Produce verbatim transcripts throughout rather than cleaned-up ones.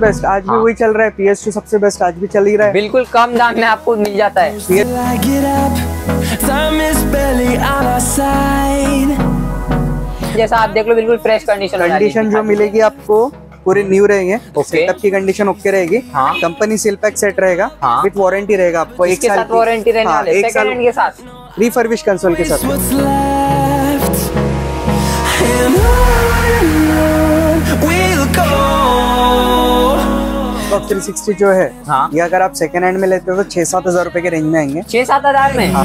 Best आज भी वही चल रहा है, पी एस टू सबसे बेस्ट आज भी चल ही रहा है, बिल्कुल कम दाम में आपको मिल जाता है। जैसा आप देख लो बिल्कुल फ्रेश कंडीशन कंडीशन जो मिलेगी आपको पूरे न्यू रहेंगे, सेटअप की कंडीशन ओके रहेगी, कंपनी सील पैक सेट रहेगा विद वारंटी रहेगा आपको एक साल वारंटी रहने एक साल के साथ रिफर्बिश कंसोल के साथ। थ्री सिक्सटी जो है हाँ? ये अगर आप सेकेंड हैंड में लेते हो तो छह सात हजार रूपए के रेंज में आएंगे, छह सात हजार में हाँ।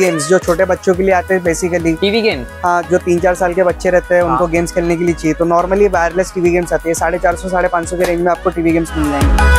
गेम्स जो छोटे बच्चों के लिए आते हैं बेसिकली टीवी गेम हाँ, जो तीन चार साल के बच्चे रहते हैं उनको गेम्स खेलने के लिए चाहिए, तो नॉर्मली वायरलेस टीवी गेम्स आती है साढ़े चार सौ साढ़े पाँच सौ के रेंज में आपको टीवी गेम्स मिल जाएंगे।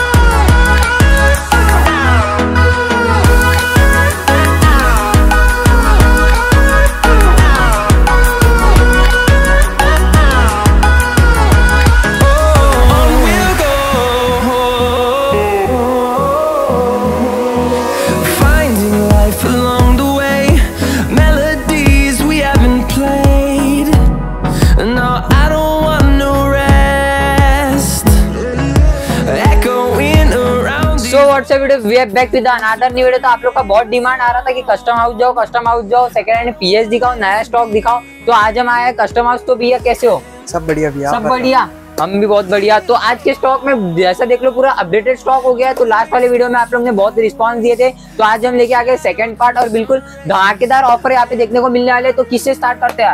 Back with another new video. तो आप लोग का बहुत डिमांड आ रहा था कि कस्टम हाउस जाओ कस्टम हाउस जाओ सेकंड हैंड पीएस दिखाओ नया स्टॉक दिखाओ, तो आज हम आए कस्टम हाउस। तो भैया कैसे हो? सब बढ़िया भैया, सब बढ़िया, हम भी बहुत बढ़िया। तो आज के स्टॉक में जैसा देख लो पूरा अपडेटेड स्टॉक हो गया है, तो लास्ट वाले वीडियो में आप लोग ने बहुत रिस्पांस दिए थे, तो आज हम लेके आ गए सेकंड पार्ट और बिल्कुल धमाकेदार ऑफर यहाँ पे देखने को मिलने वाले। तो किससे स्टार्ट करते हैं?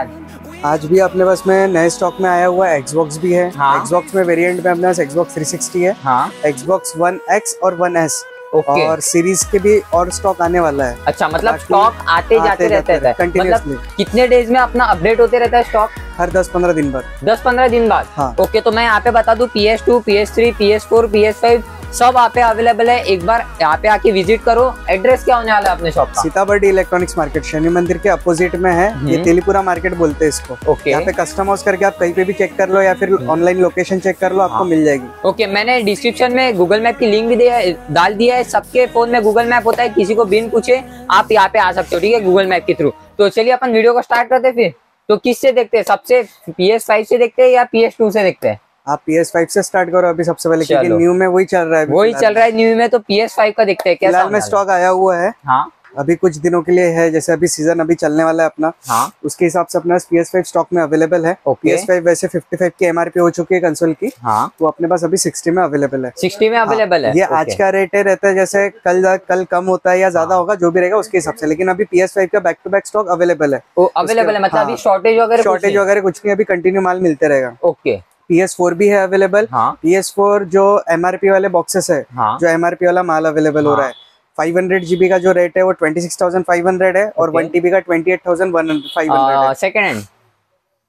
आज आज भी अपने पास में नए स्टॉक में आया हुआ एक्सबॉक्स भी है हाँ? एक्सबॉक्स में वेरिएंट में अपने पास एक्सबॉक्स थ्री सिक्सटी है हाँ? एक्सबॉक्स वन एक्स और वन एस Okay. और सीरीज के भी और स्टॉक आने वाला है। अच्छा, मतलब स्टॉक आते, आते जाते रहता है कंटिन्यूअसली। मतलब कितने डेज में अपना अपडेट होते रहता है स्टॉक? हर दस पंद्रह दिन बाद। दस पंद्रह दिन बाद हाँ। ओके, तो मैं यहाँ पे बता दूं P S two, P S three, P S four, P S five सब यहाँ पे अवेलेबल है। एक बार यहाँ पे आके विजिट करो। एड्रेस क्या होने वाला है अपने शॉप का? सीताबर्डी इलेक्ट्रॉनिक्स मार्केट शनि मंदिर के अपोजिट में है, ये तेलीपुरा मार्केट बोलते हैं इसको। ओके, यहाँ पे कस्टम हाउस करके आप कहीं पे भी चेक कर लो या फिर ऑनलाइन लोकेशन चेक कर लो हाँ। आपको मिल जाएगी। ओके, मैंने डिस्क्रिप्शन में गूगल मैप की लिंक भी डाल दिया है, सबके फोन में गूगल मैप होता है, किसी को बिन पूछे आप यहाँ पे आ सकते हो, ठीक है, गूगल मैप के थ्रू। तो चलिए अपन वीडियो को स्टार्ट करते हैं। फिर तो किससे देखते हैं? सबसे पी एस फाइव से देखते हैं या पी एस टू से देखते हैं? आप पी एस फाइव से स्टार्ट करो अभी सबसे पहले, क्योंकि न्यू में वही चल रहा है वही चल रहा है न्यू में। तो पी एस फाइव का देखते हैं, फिलहाल में स्टॉक आया हुआ है हाँ? अभी कुछ दिनों के लिए है, जैसे अभी सीजन अभी चलने वाला है अपना हाँ? उसके हिसाब से अपना पी एस फाइव स्टॉक में अवेलेबल है। पी एस फाइव वैसे पचपन की एम आर पी हो चुकी है कंसोल की हाँ? तो अपने पास अभी साठ में अवेलेबल है, साठ में अवेलेबल है। ये आज का रेट है, रहता है जैसे कल कल कम होता है या ज्यादा होगा जो भी रहेगा उसके हिसाब से, लेकिन अभी पी एस फाइव का back to back stock available है। अवेलेबल है मतलब अभी शॉर्टेज वगैरह शॉर्टेज वगैरह कुछ नहीं, अभी कंटिन्यू माल मिलते रहेगा। ओके, पी एस फोर भी है अवेलेबल हाँ? पी एस फोर जो एम आर पी वाले बॉक्सेस है हाँ? जो एम आर पी वाला माल अवेलेबल हाँ? हो रहा है। पाँच सौ जी बी का जो रेट है वो छब्बीस हज़ार पाँच सौ है और एक टी बी का अट्ठाईस हज़ार पाँच सौ है। Second hand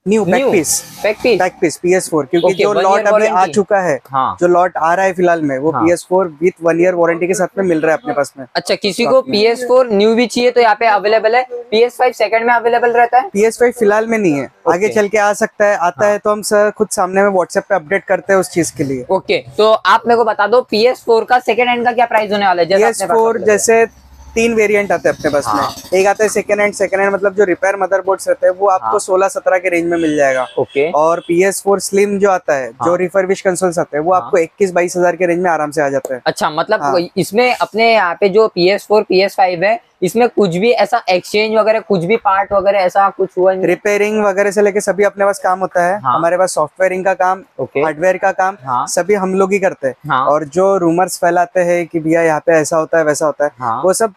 new pack piece pack piece P S four, क्योंकि जो लॉट अभी आ चुका है हाँ। जो लॉट आ रहा है फिलहाल में वो हाँ। P S four with one year warranty के साथ में मिल रहा है अपने पास में। अच्छा, किसी को पी एस फोर न्यू भी चाहिए तो यहाँ पे अवेलेबल है। पी एस फाइव सेकंड में अवेलेबल रहता है, पी एस फाइव फिलहाल में नहीं है, आगे चल के आ सकता है, आता है तो हम सर खुद सामने में व्हाट्सएप पे अपडेट करते हैं उस चीज के लिए। ओके, तो आप मेरे को बता दो पी एस फोर का सेकंड हैंड का क्या प्राइस होने वाला है? पी एस फोर जैसे तीन वेरिएंट आते हैं अपने पास हाँ। में एक आता है सेकंड हैंड सेकंड हैंड मतलब जो रिपेयर मदरबोर्ड्स रहते हैं वो आपको हाँ। सोलह सत्रह के रेंज में मिल जाएगा। ओके, और पी एस फोर स्लिम जो आता है हाँ। जो रिफर्बिश कंसोल्स आते हैं वो हाँ। आपको इक्कीस बाईस हज़ार के रेंज में आराम से आ जाता है। अच्छा, मतलब हाँ। इसमें अपने यहाँ पे जो P S four P S five है इसमें कुछ भी ऐसा एक्सचेंज वगैरह कुछ भी पार्ट वगैरह ऐसा कुछ हुआ नहीं? रिपेयरिंग वगैरह से लेके सभी अपने पास काम होता है हाँ। हमारे पास सॉफ्टवेयरिंग का काम हार्डवेयर का काम हाँ। सभी हम लोग ही करते हैं हाँ। और जो रूमर्स फैलाते हैं कि भैया यहाँ पे ऐसा होता है वैसा होता है हाँ। वो सब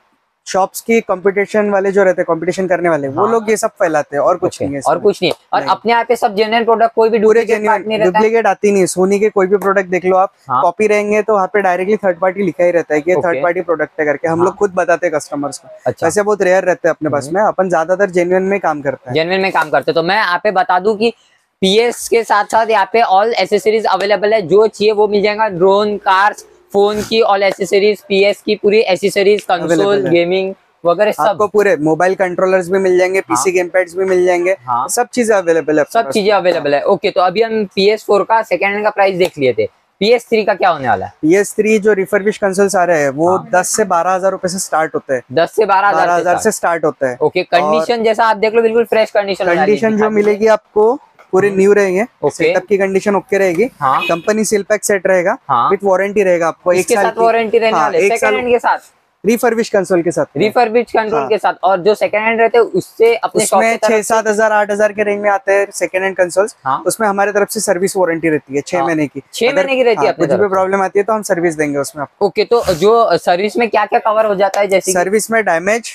शॉप्स की कंपटीशन वाले जो रहते हैं कंपटीशन करने वाले हाँ। वो लोग ये सब फैलाते हैं और कुछ okay. नहीं है और कुछ नहीं है। और नहीं। अपने यहाँ पे सब जेन्युइन प्रोडक्ट कोई भी डुप्लीकेट आती नहीं है। सोनी के कोई भी प्रोडक्ट देख लो आप हाँ। कॉपी रहेंगे तो वहाँ पे डायरेक्टली थर्ड पार्टी लिखा ही रहता है कि okay. थर्ड पार्टी प्रोडक्ट है करके हम हाँ। लोग खुद बताते हैं कस्टमर्स को। अच्छा, ऐसे बहुत रेयर रहते हैं अपने पास में, अपन ज्यादातर जेन्युइन में काम करते हैं जेन्युइन में काम करते हैं। तो मैं यहाँ पे बता दूं की पीएस के साथ साथ यहाँ पे ऑल एसेसरीज अवेलेबल है, जो चाहिए वो मिल जाएगा। ड्रोन, कार्स, फोन की ऑल एसेसरीज, पीएस की पूरी एसेसरीज, कंसोल, गेमिंग वगैरह सब आपको पूरे मोबाइल कंट्रोलर्स भी मिल जाएंगे, पीसी हाँ। गेम पैड्स भी मिल जाएंगे हाँ। सब चीजें अवेलेबल है, सब चीजें अवेलेबल है। ओके, तो अभी हम पी एस फोर का सेकेंड हैंड का प्राइस देख लिए थे, पी एस थ्री का क्या होने वाला है? पी एस थ्री जो रिफर्बिश कंसोल्स आ रहे हैं वो हाँ। दस से बारह हजार रूपए से स्टार्ट होते हैं, दस से बारह हजार से स्टार्ट होते हैं। ओके, कंडीशन जैसा आप देख लो बिल्कुल फ्रेश कंडीशन कंडीशन जो मिलेगी आपको पूरे न्यू रहेंगे, सेटअप की कंडीशन ओके रहेगी, कंपनी सील पैक सेट रहेगा विद वारंटी रहेगा आपको, एक साल वारंटी रहने वाले सेकंड हैंड के साथ, रिफर्बिश कंसोल के साथ, रिफर्बिश कंसोल हाँ। के साथ। और जो सेकंड हैंड रहते हैं उससे अपने उसमें छह सात हजार आठ हजार के रेंज में आते हैं सेकंड हैंड कंसोल्स हाँ। उसमें हमारे तरफ से सर्विस वारंटी रहती है छह हाँ। महीने की, छह महीने की रहती है। कुछ भी प्रॉब्लम आती है तो हम सर्विस देंगे उसमें आपको। ओके, तो जो सर्विस में क्या क्या कवर हो जाता है? जैसे सर्विस में डैमेज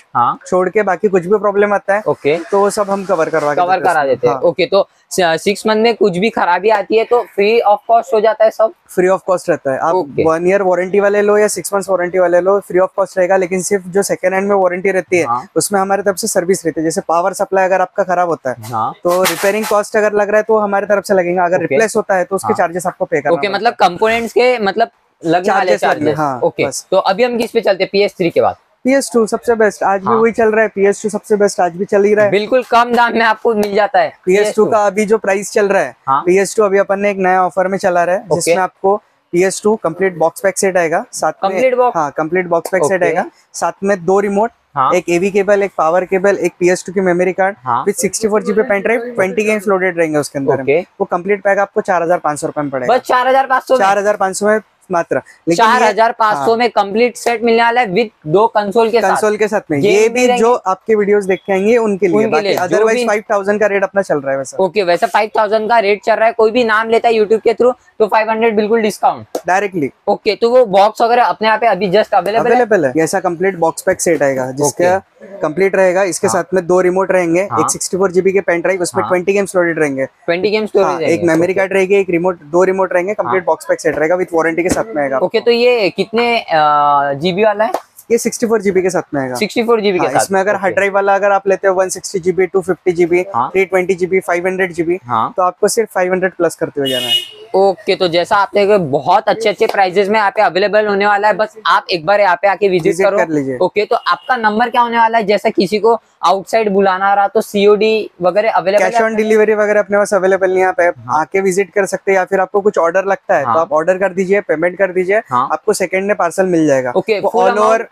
छोड़ के बाकी कुछ भी प्रॉब्लम आता है ओके तो वो सब हम कवर करवा कवर करा देते हैं। ओके, तो सिक्स मंथ में कुछ भी खराबी आती है तो फ्री ऑफ कॉस्ट हो जाता है? सब फ्री ऑफ कॉस्ट रहता है। आप वन ईयर वारंटी वाले लो या सिक्स मंथ वारंटी वाले लो, फ्री ऑफ कॉस्ट रहेगा। लेकिन सिर्फ जो सेकंड हैंड में वारंटी रहती है हाँ। उसमें हमारे तरफ से सर्विस रहती है। जैसे पावर सप्लाई अगर आपका खराब होता है हाँ। तो रिपेयरिंग कॉस्ट अगर लग रहा है तो हमारे तरफ से लगेगा, अगर रिप्लेस होता है तो उसके हाँ। चार्जेस आपको पे करना। ओके, मतलब कंपोनेंट्स के मतलब लगने वाले चार्जेस हाँ। ओके, तो अभी हम किस पे चलते हैं? पी एस थ्री के बाद पी एस टू सबसे बेस्ट आज हाँ। भी वही चल रहा है। पी एस टू सबसे बेस्ट आज भी चल ही रहा है, बिल्कुल कम दाम में आपको मिल जाता है। पी एस टू का अभी जो प्राइस चल रहा है हाँ। पी एस टू अभी अपन ने एक नया ऑफर में चला रहा है जिसमें आपको P S two complete box pack set आएगा, साथ कंप्लीट बॉक्स हाँ कंप्लीट बॉक्स पैक सेट आएगा, साथ में दो रिमोट हाँ। एक एवी केबल, एक पावर केबल, एक पी एस टू की memory card with sixty four G B pen drive, twenty games loaded रहेंगे उसके अंदर। वो कंप्लीट पैक आपको चार हजार पाँच सौ रुपए में पड़ेगा, चार हजार पाँच सौ चार हजार पाँच सौ में मात्र। लेकिन चार हजार पाँच सौ में कंप्लीट सेट मिलने वाला है विद दो कंसोल के कंसोल के साथ में। ये, ये भी जो आपके वीडियोस देखते हैं उनके लिए, अदरवाइज फाइव थाउजेंड का रेट अपना चल रहा है वैसा। ओके, वैसा फाइव थाउजेंड का रेट चल रहा है। कोई भी नाम लेता है यूट्यूब के थ्रू तो फाइव हंड्रेड बिल्कुल डिस्काउंट डायरेक्टली। ओके, तो वो बॉक्स वगैरह अपने यहाँ पे अभी जस्ट अवेलेबल अवेलेबल है। ऐसा कंप्लीट बॉक्स पैक सेट आएगा जिसका कंप्लीट रहेगा। इसके साथ में दो रिमोट रहेंगे, एक सिक्सटी फोर जीबी के पेन ड्राइव, उसमें ट्वेंटी गेम्स लोडेड रहेंगे, ट्वेंटी गेम्स लोडेड, एक मेमोरी कार्ड रहेगी, एक रिमोट, दो रिमोट रहेंगे, कंप्लीट बॉक्स पैक सेट रहेगा विद वारंटी के साथ में आएगा। ओके, तो ये कितने जीबी वाला है? ये सिक्सटी फोर जी बी के साथ में आएगा, सिक्सटी फोर जी बी के साथ। इसमें अगर हार्ड ड्राइव वाला अगर आप लेते हो one sixty G B, two fifty G B, three twenty G B, five hundred G B तो आपको सिर्फ फाइव हंड्रेड प्लस करते हुए जाना है। ओके, तो जैसा आप देखो बहुत अच्छे अच्छे प्राइजेस में यहाँ पे अवेलेबल होने वाला है, बस आप एक बार यहाँ पे आके विजिट करो कर लीजिए। ओके, तो आपका नंबर क्या होने वाला है? जैसा किसी को आउटसाइड बुलाना रहा तो सीओडी वगैरह अवेलेबल है? कैश ऑन डिलीवरी वगैरह अपने पास अवेलेबल नहीं है, आप आके विजिट कर सकते हैं। या फिर आपको कुछ ऑर्डर लगता है तो आप ऑर्डर कर दीजिए, पेमेंट कर दीजिए, आपको सेकंड में पार्सल मिल जाएगा। Okay, all over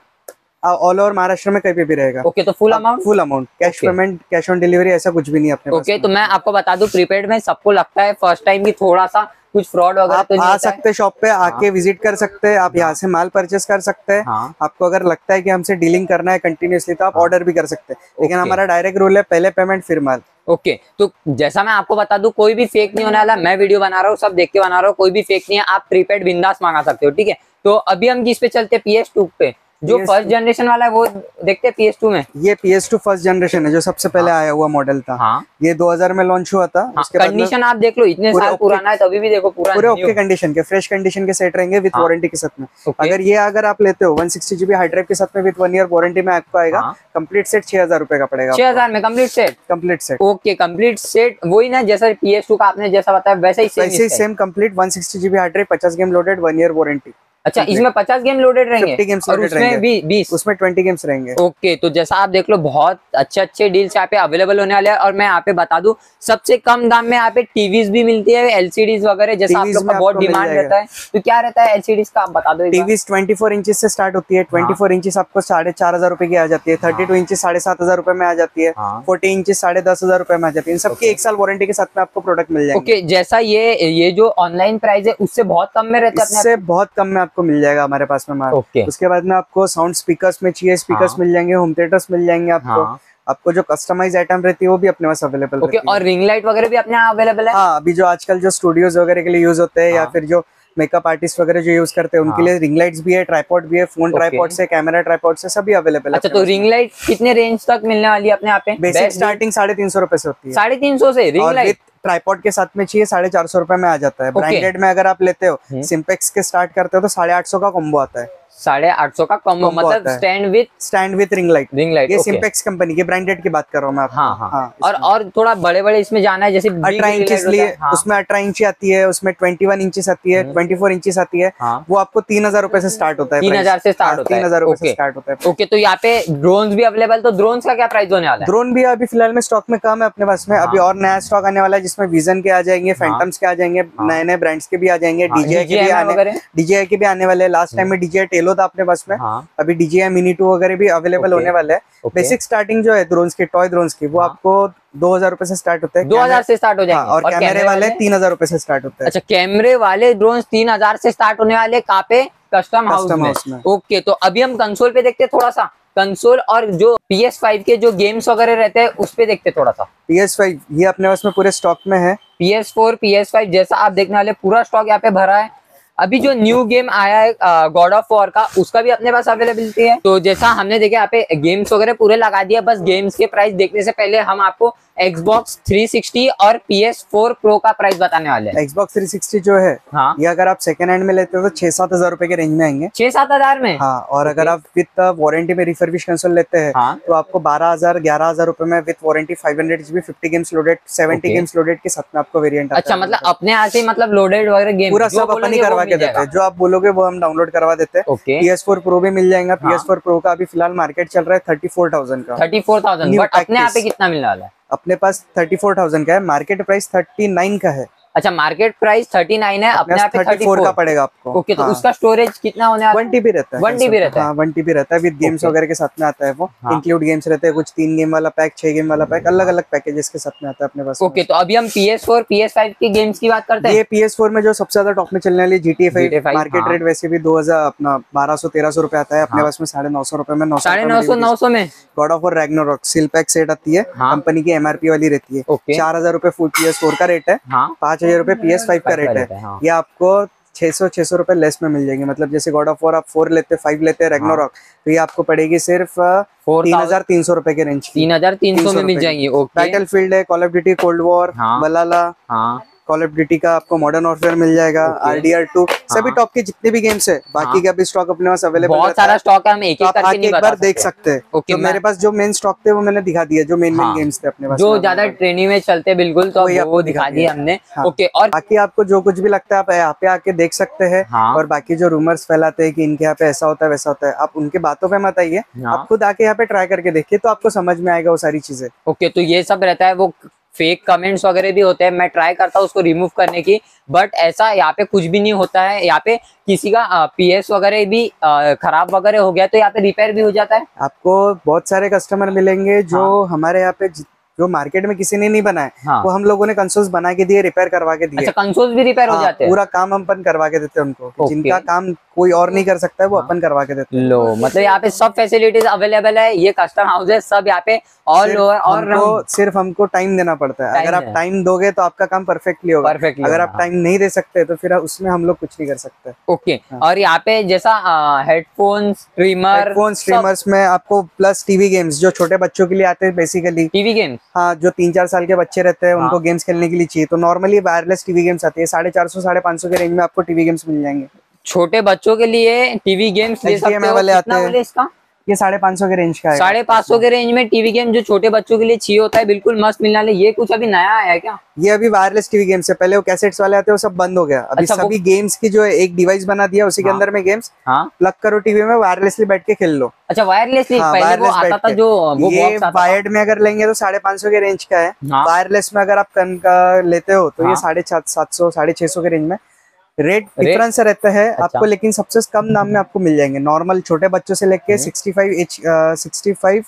all over Maharashtra में कहीं भी रहेगा। ओके, तो full amount full amount cash payment, cash on delivery ऐसा कुछ भी नहीं अपने। ओके, तो मैं आपको बता दूं प्रीपेड में सबको लगता है फर्स्ट टाइम भी थोड़ा सा कुछ फ्रॉड वगैरह तो नहीं आ सकते। शॉप पे आके विजिट कर सकते हैं, आप यहाँ से माल परचेस कर सकते हैं। आपको अगर लगता है कि हमसे डीलिंग करना है कंटिन्यूअसली तो आप ऑर्डर भी कर सकते हैं, लेकिन हमारा डायरेक्ट रूल है पहले पेमेंट फिर माल। ओके okay, तो जैसा मैं आपको बता दूं कोई भी फेक नहीं होने वाला। मैं वीडियो बना रहा हूँ, सब देख के बना रहा हूँ, कोई भी फेक नहीं है। आप प्रीपेड बिंदास मांगा सकते हो, ठीक है। तो अभी हम किस पे चलते हैं? पी एस टू पे, जो फर्स्ट जनरेशन वाला है वो देखते हैं। पी एस टू में ये P S two first generation है जो सबसे पहले हाँ। आया हुआ मॉडल था हाँ। ये दो हजार में लॉन्च हुआ था हाँ। उसके कंडीशन आप देख लो, इतने साल पुराना है तभी भी देखो पूरा पूरे ओके कंडीशन के, फ्रेश कंडीशन के सेट रहेंगे विद वारंटी के साथ में। अगर ये अगर आप लेते हो one sixty G B hard drive के साथ में विद वन ईयर वारंटी में आपको आएगा कंप्लीट सेट छह हजार रुपए का पड़ेगा, छह हजार में complete set complete set okay, complete set वही ना जैसा पी एस टू का आपने जैसा बताया वैसा ही वैसे ही same complete one sixty G B hard drive, पचास game loaded, one year warranty. अच्छा, इसमें पचास गेम लोडेड रहेंगे और उसमें भी बीस, उसमें ट्वेंटी गेम्स रहेंगे। ओके, तो जैसा आप देख लो बहुत अच्छे अच्छे डील्स यहाँ पे अवेलेबल होने वाले हैं। और मैं यहाँ पे बता दूं सबसे कम दाम में यहाँ पे टीवीज भी मिलती है, एलसीडीज वगैरह जैसा आप लोग का बहुत डिमांड रहता है। तो क्या रहता है एलसीडीज का आप बता दो? टीवीज ट्वेंटी फोर इंचेस से स्टार्ट होती है, ट्वेंटी फोर इंचेस आपको साढ़े चार हजार रुपए की आ जाती है, थर्टी टू इंचेस साढ़े सात हजार रुपए में आ जाती है, फोर्टी इंचेस साढ़े दस हजार रुपए में आ जाती है। इन सबकी एक साल वारंटी के साथ में आपको प्रोडक्ट मिल जाएगा। ओके, जैसा ये ये जो ऑनलाइन प्राइस है उससे बहुत कम में रहता है, इससे बहुत कम में को मिल जाएगा हमारे पास में। okay. उसके बाद में आपको साउंड स्पीकर्स में चाहिए स्पीकर्स हाँ। मिल जाएंगे, होम थिएटर्स मिल जाएंगे आपको हाँ। आपको जो कस्टमाइज आइटम रहती है वो भी अपने पास अवेलेबल okay. है। और रिंग लाइट वगैरह भी अपने अवेलेबल है हाँ। अभी जो आजकल जो स्टूडियोज वगैरह के लिए यूज होते हैं हाँ। या फिर जो मेकअप आर्टिस्ट वगैरह जो यूज करते हैं उनके लिए रिंग लाइट्स भी है, ट्राइपॉड भी है, फोन ट्राइपॉड से, कैमरा ट्राइपॉड से सभी अवेलेबल है। अच्छा, तो रिंग लाइट कितने रेंज तक मिलने वाली है अपने यहाँ पे? बेसिक स्टार्टिंग साढ़े तीन सौ रुपए से होती है, साढ़े तीन सौ से रिंग लाइट ट्राइपॉड के साथ में चाहिए साढ़े चार सौ रुपए में आ जाता है। ब्रांडेड में अगर आप लेते हो सिम्पेक्स के स्टार्ट करते हो तो साढ़े आठ सौ का कॉम्बो आता है, साढ़े आठ सौ का कॉम्बो, मतलब stand with stand with ring light. Ring light ये सिम्पेक्स कंपनी की ब्रांडेड की बात कर रहा हूँ मैं आपको। हाँ, हाँ, हाँ, और और थोड़ा बड़े बड़े इसमें जाना है, जैसे अठारह इंच उसमें अठारह इंच आती है, उसमें ट्वेंटी वन इंच आती है, ट्वेंटी फोर इंच आती है, वो आपको तीन हजार रूपये से स्टार्ट होता है। तीन हजार से स्टार्ट होता है, तीन हजार रूपये स्टार्ट होता है। ओके, तो यहाँ पे ड्रोन भी अवेलेबल, तो ड्रोन का क्या प्राइस होने वाला है? ड्रोन भी अभी फिलहाल में स्टॉक में कम है अपने पास में, अभी और नया स्टॉक आने वाला है जिसमें विजन के आ जाएंगे, फैंटम्स के आ जाएंगे, नए नए ब्रांड्स के भी आ जाएंगे, डीजेआई के भी आने डीजेआई के भी आने वाले। लास्ट टाइम में डीजेआई टेलो था अपने पास में, अभी डीजेआई मिनी टू वगैरह भी अवेलेबल होने वाले हैं। बेसिक स्टार्टिंग जो है ड्रोन्स की, टॉय ड्रोन्स की, वो आपको दो हजार रूपये से स्टार्ट होता है। दो हजार से स्टार्ट हो जाएगा। और कैमरे वाले तीन हजार रूपये से स्टार्ट होता है। अच्छा, कैमरे वाले ड्रोन तीन हजार से स्टार्ट होने वाले कहाँ पे? कस्टम हाउस में। ओके, तो अभी हम कंसोल पे देखते हैं थोड़ा सा, कंसोल और जो पी एस फाइव के जो गेम्स वगैरह रहते हैं उस पे देखते थोड़ा सा। पी एस फाइव ये अपने पास में पूरे स्टॉक में है, P S four P S five जैसा आप देखने वाले पूरा स्टॉक यहाँ पे भरा है। अभी जो न्यू गेम आया है गॉड ऑफ वॉर का, उसका भी अपने पास अवेलेबिलिटी है। तो जैसा हमने देखा यहाँ पे गेम्स वगैरह पूरे लगा दिया, बस गेम्स के प्राइस देखने से पहले हम आपको Xbox थ्री सिक्सटी और पी एस फोर Pro का प्राइस बताने वाले हैं। Xbox थ्री सिक्सटी जो है, हाँ? ये अगर आप सेकंड हैंड में लेते हो तो छह सात हजार रूपए के रेंज में आएंगे। छह सात हजार में, हाँ। और अगर आप विद वारंटी में रिफर्बिश कंसोल लेते हैं, हाँ? तो आपको बारह हजार ग्यारह हजार रूपये में with warranty five hundred GB fifty games loaded seventy games loaded के साथ में आपको वेरियंट। अच्छा, मतलब अपने यहाँ से मतलब लोडेड वगैरह गेम पूरा सब अपने करवा के देते हैं, जो आप बोलोगे वो हम डाउनलोड करवा देते हैं। पी एस फोर Pro भी मिल जाएगा। पी एस फोर Pro का अभी फिलहाल मार्केट चल रहा है थर्टी फोर थाउजेंड का। थर्टी फोर थाउजेंड अपने यहाँ पे कितना मिलने वाला है? अपने पास थर्टी फोर थाउजेंड का है, मार्केट प्राइस थर्टी नाइन का है। अच्छा, मार्केट प्राइस थर्टी नाइन है, अपने आप थर्टी फोर का पड़ेगा आपको। ओके, तो हाँ। उसका स्टोरेज कितना होने वाला है? वन टीबी रहता है, वन टीबी रहता है, हाँ, वन टीबी रहता है विद गेम्स वगैरह के साथ में आता है वो। हाँ। इंक्लूड गेम्स रहते हैं, कुछ तीन गेम वाला पैक, छह गेम वाला पैक, अलग अलग पैकेजेस के साथ में आता है अपने पास। ओके, तो अभी हम P S four P S five के गेम्स की बात करते हैं। ये पी एस फोर में जो सबसे ज्यादा टॉप में चलने वाली G T A five, market rate वैसे भी दो हजार अपना बारह सौ तेरह सौ रुपए आता है, अपने पास में साढ़े नौ सौ रुपए में, नौ साढ़े नौ सौ नौ सौ में God of War Ragnarok seal pack set आती है, कंपनी की एमआरपी वाली रहती है। चार हजार रूपए फुल पी एस फोर का रेट है, पाँच हजार रुपए पी एस फाइव का रेट है। हाँ। ये आपको छह सौ छह सौ रुपए लेस में मिल जाएंगे, मतलब जैसे गॉड ऑफ वॉर आप फोर लेते, फाइव लेते, रैग्नारोक, तो ये आपको पड़ेगी सिर्फ तीन हजार तीन सौ रुपए के रेंज की। तीन हजार तीन सौ में मिल जाएंगे। बैटलफील्ड है, call of duty cold war, बलाला, कॉल ऑफ ड्यूटी का आपको मॉडर्न वॉरफेयर मिल जाएगा, आर डी आर टू, सभी टॉप के जितने भी गेम्स है, बाकी का भी स्टॉक अपने पास अवेलेबल है। बहुत सारा स्टॉक है, हम एक-एक करके नहीं बता सकते, एक बार देख सकते हैं। तो मेरे पास जो मेन स्टॉक थे वो मैंने दिखा दिया, जो मेन मेन गेम्स थे अपने पास, जो ज्यादा ट्रेनिंग में चलते बिल्कुल, तो वो दिखा दिया हमने। ओके, और बाकी आपको जो कुछ भी लगता है आप यहाँ पे आके देख सकते हैं। और बाकी जो रूमर्स फैलाते है की इनके यहाँ पे ऐसा होता है वैसा होता है, आप उनके बातों पे मत आइए, आप खुद आके यहाँ पे ट्राई करके देखिए तो आपको समझ में आएगा वो सारी चीजें। ओके, तो ये सब रहता है, वो फेक कमेंट्स वगैरह भी होते हैं, मैं ट्राई करता हूँ उसको रिमूव करने की, बट ऐसा यहाँ पे कुछ भी नहीं होता है। यहाँ पे किसी का पीएस वगैरह भी खराब वगैरह हो गया तो यहाँ पे रिपेयर भी हो जाता है। आपको बहुत सारे कस्टमर मिलेंगे जो हमारे यहाँ पे जो मार्केट में किसी ने नहीं बनाए, हाँ। वो हम लोगों ने कंसोल्स बना के दिए, रिपेयर करवा के दिए। अच्छा, कंसोल्स भी रिपेयर हो जाते हैं? पूरा काम हम करवा के देते हैं उनको, जिनका काम कोई और नहीं कर सकता है वो अपन करवा के देते हैं। लो, मतलब यहाँ पे सब फैसिलिटीज अवेलेबल है, ये कस्टम हाउस है, सब यहाँ पे ऑल ओवर। और सिर्फ हमको टाइम देना पड़ता है, अगर आप टाइम दोगे तो आपका काम परफेक्टली होगा, अगर आप टाइम नहीं दे सकते तो फिर उसमें हम लोग कुछ नहीं कर सकते। ओके, और यहाँ पे जैसा हेडफोन स्ट्रीमर्स में आपको प्लस टीवी गेम्स जो छोटे बच्चों के लिए आते हैं, बेसिकली टीवी गेम्स, हाँ, जो तीन चार साल के बच्चे रहते हैं, हाँ। उनको गेम्स खेलने के लिए चाहिए, तो नॉर्मली वायरलेस टीवी गेम्स आती है, साढ़े चार सौ साढ़े पाँच सौ के रेंज में आपको टीवी गेम्स मिल जाएंगे। छोटे बच्चों के लिए टीवी गेम्स ले सकते हो, कितना वाले इसका? ये साढ़े पाँच सौ के रेंज का है। साढ़े पाँच सौ के रेंज में टीवी गेम जो छोटे बच्चों के लिए चाहिए होता है, बिल्कुल मस्त मिलने वाले। ये कुछ अभी नया आया है क्या? ये अभी वायरलेस टीवी गेम्स है, पहले वो कैसेट्स वाले आते हैं, वो सब बंद हो गया। अभी सभी गेम्स की जो है एक डिवाइस बना दिया, उसी के अंदर में गेम्स प्लग करो टीवी में, वायरलेसली बैठ के खेल लो। अच्छा, वायरलेसली, पहले वो आता था जो वो बॉक्स आता था। वायर्ड में अगर लेंगे तो साढ़े पाँच सौ के रेंज का है, वायरलेस में अगर आप कन का लेते हो तो ये साढ़े सात सौ साढ़े छह सौ के रेंज में। रेट डिफरेंस रहता है। अच्छा। आपको लेकिन सबसे कम दाम में आपको मिल जाएंगे, नॉर्मल छोटे बच्चों से लेके सिक्सटी फाइव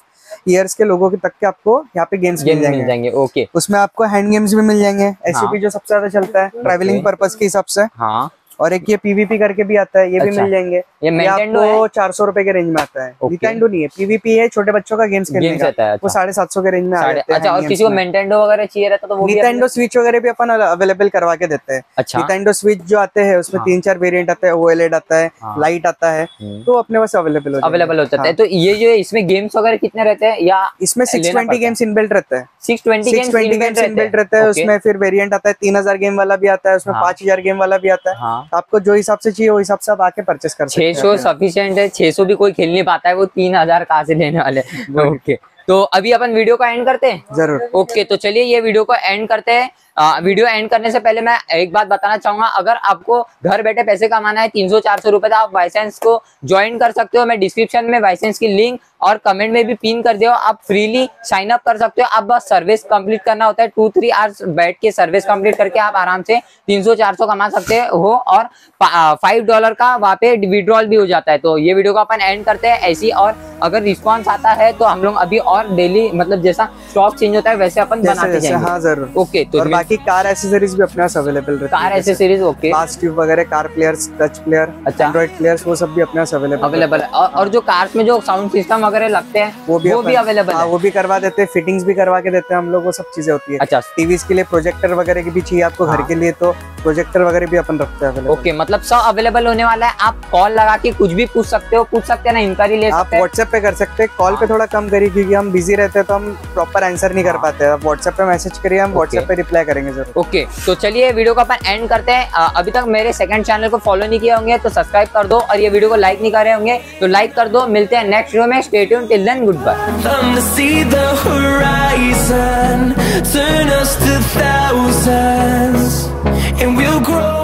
इयर्स के लोगों के तक के आपको यहाँ पे गेम्स मिल जाएंगे, जाएंगे। ओके, उसमें आपको हैंड गेम्स भी मिल जाएंगे, एसयूपी जो सबसे ज्यादा चलता है ट्रैवलिंग पर्पस के हिसाब से, हाँ। और एक ये पीवीपी करके भी आता है, ये अच्छा, भी मिल जाएंगे। ये, ये आपको चार सौ रूपये के रेंज में आता है। निंटेंडो नहीं है, पीवीपी है, छोटे बच्चों का गेम्स खेलने का, वो साढ़े सात सौ के रेंज में आता है। अच्छा, और किसी को निंटेंडो वगैरह चाहिए रहता तो वो भी निंटेंडो स्विच वगैरह भी अपन अवेलेबल करवा के देते हैं। निंटेंडो स्विच जो आते हैं उसमें तीन चार वेरियंट आते हैं, ओएलईडी आता है, लाइट आता है, तो अपने पास अवेलेबल अवेलेबल हो जाता है। तो ये जो इसमें गेम्स वगैरह कितने रहते हैं? या इसमें सिक्स ट्वेंटी गेम्स इनबिल्ट रहता है, सिक्स ट्वेंटी गेम्स इनबिल्ट रहता है। उसमें फिर वेरियंट आता है, तीन हजार गेम वाला भी आता है, उसमें पांच हजार गेम वाला भी आता है, आपको जो हिसाब से चाहिए वो हिसाब से आप आके परचेस कर सकते हैं। छह सौ सफिशिएंट है, छह सौ भी कोई खेल नहीं पाता है, वो तीन हजार कहाँ से लेने वाले। ओके तो अभी अपन वीडियो का एंड करते हैं जरूर। ओके तो चलिए ये वीडियो को एंड करते हैं। आ, वीडियो एंड करने से पहले मैं एक बात बताना चाहूंगा, अगर आपको घर बैठे पैसे कमाना है तीन सौ चार सौ रुपए तो आप वाइसेंस को ज्वाइन कर सकते हो। मैं डिस्क्रिप्शन में वाइसेंस की लिंक और कमेंट में भी पिन कर दे, आप फ्रीली साइन अप कर सकते हो। आप बस सर्विस कंप्लीट करना होता है, टू थ्री आवर्स बैठ के सर्विस कंप्लीट करके आप आराम से तीन सौ चार सौ कमा सकते हो और फाइव डॉलर का वहाँ पे विड्रॉल भी हो जाता है। तो ये वीडियो को अपन एंड करते हैं ऐसी, और अगर रिस्पॉन्स आता है तो हम लोग अभी और डेली मतलब जैसा स्टॉक चेंज होता है वैसे अपन बनाते जाएंगे। ओके तो बाकी कार एसेसरीज भी अपने पास अवेलेबल रहती है, car accessories okay fast tube वगैरह, कार प्लेयर्स, टच प्लेयर, अच्छा एंड्रॉइड प्लेयर्स, वो सब भी अपने पास अवेलेबल अवेलेबल है। और जो कार्स में जो साउंड सिस्टम वगैरह लगते हैं वो भी वो भी अवेलेबल है, वो भी करवा देते हैं, फिटिंग्स भी करवा के देते हैं हम लोग, वो सब चीजें होती है। अच्छा टीवी के लिए प्रोजेक्टर वगैरह की भी चाहिए आपको घर के लिए तो प्रोजेक्टर वगैरह भी अपन रखते हैं। ओके मतलब सब अवेलेबल होने वाला है, आप कॉल लगा के कुछ भी पूछ सकते हो, पूछ सकते हैं ना इंक्वायरी ले, आप व्हाट्सएप पे कर सकते हैं। कॉल पे थोड़ा कम करिए क्योंकि हम बिजी रहते हैं तो हम प्रॉपर आंसर नहीं कर पाते हैं। आप व्हाट्सएप पे मैसेज करिए, हम व्हाट्सएप पे रिप्लाई करेंगे सर। ओके तो चलिए वीडियो को अपन एंड करते हैं। अभी तक मेरे सेकंड चैनल को फॉलो नहीं किए होंगे तो सब्सक्राइब कर दो, और ये वीडियो को लाइक नहीं कर रहे होंगे तो लाइक कर दो। मिलते हैं नेक्स्ट वीडियो में, stay tuned till then, good bye.